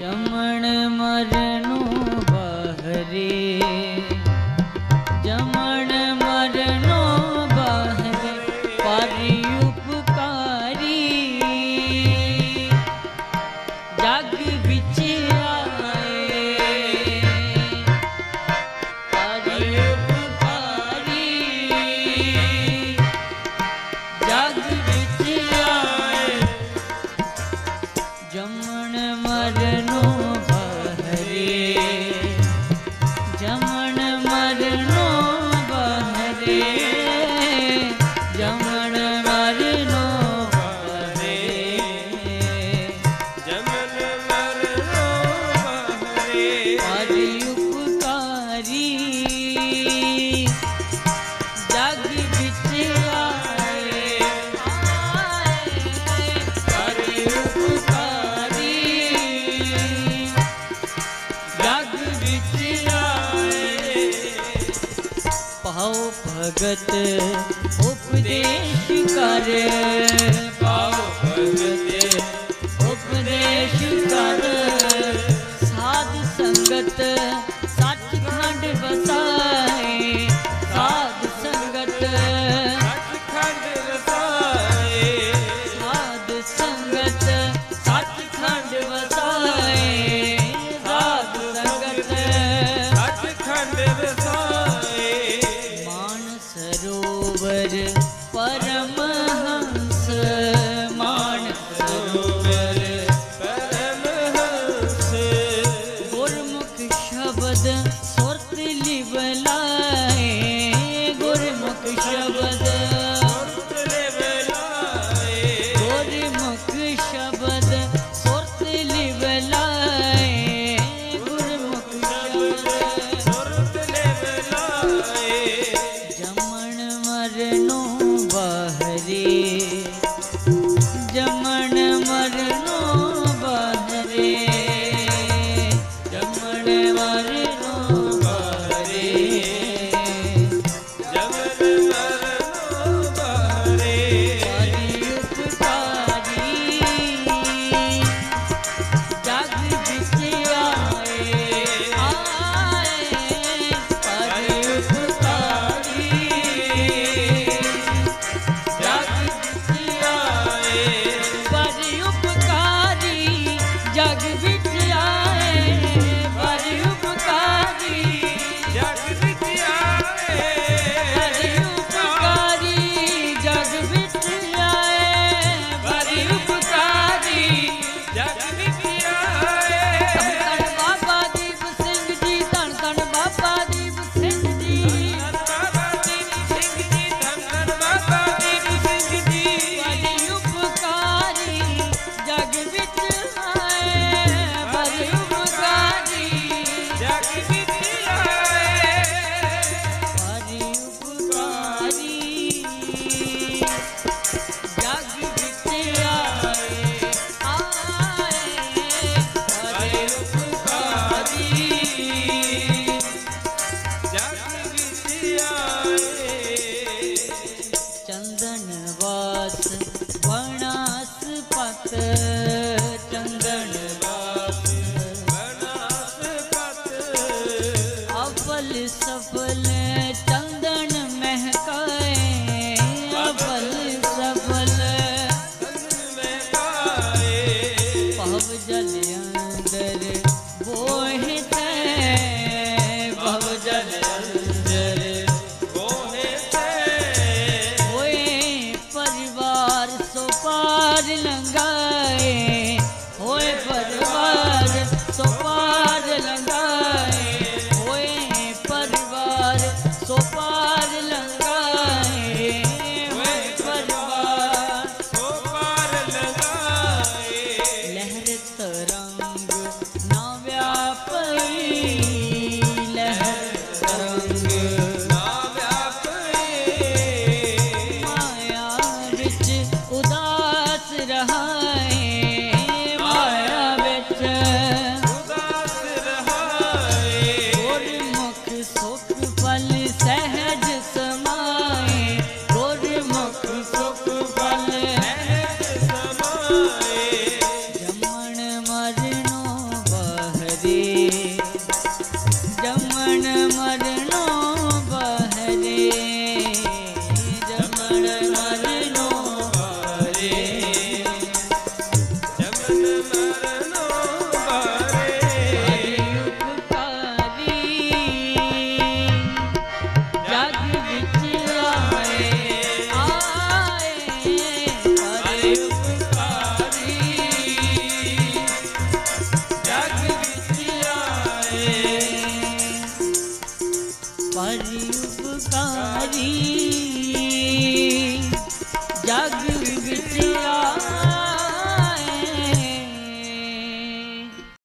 जमन मरनु बहरे जमन मरनु बहरे पारी उपकारी जग बिच आए पारी उपकारी जग बिच आए जमन मरनु पाओ भगत उपदेश कर पाओ भगत उपदेश कर साध संगत सचखंड बसाए साध संगत सचखंड बसाए साध संगत सचखंड बसाए साध संगत सचखंड बसाए परमहंस मानसरोवर परमहंस गुरमुख शब्द सुरत लिबलाए गुरमुख शब्द सुरत लिबलाए गुरमुख शब्द सुरत लिबलाए गुरमुख शब्द सुरत लिबलाए जमन मरनु जमन मरनु बहरे जमन मरनु बहरे जमन मरनु बहरे पारी उपकारी जग बिच आए आए पारी उपकारी जग बिच आए पारी उपकारी जग बिच आए पारी उपकारी जग बिच आए पारी उपकारी जग बिच आए धन धन बाबा दीप सिंह जी धन धन बाबा दीप सिंह जी धन बाबा दीप सिंह जी धन धन बाबा दीप सिंह जी पारी उपकारी जग बिच सफल चंदन महकाए अबल सफल महकाए भव जल अंदर बोहित भव जल अंदर बोहित होए परिवार सो पार लंगाए होए परिवार सो पार लंगाए जमन मरनु माझी उपकारी जग विच आया।